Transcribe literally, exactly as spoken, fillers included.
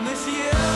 promise you.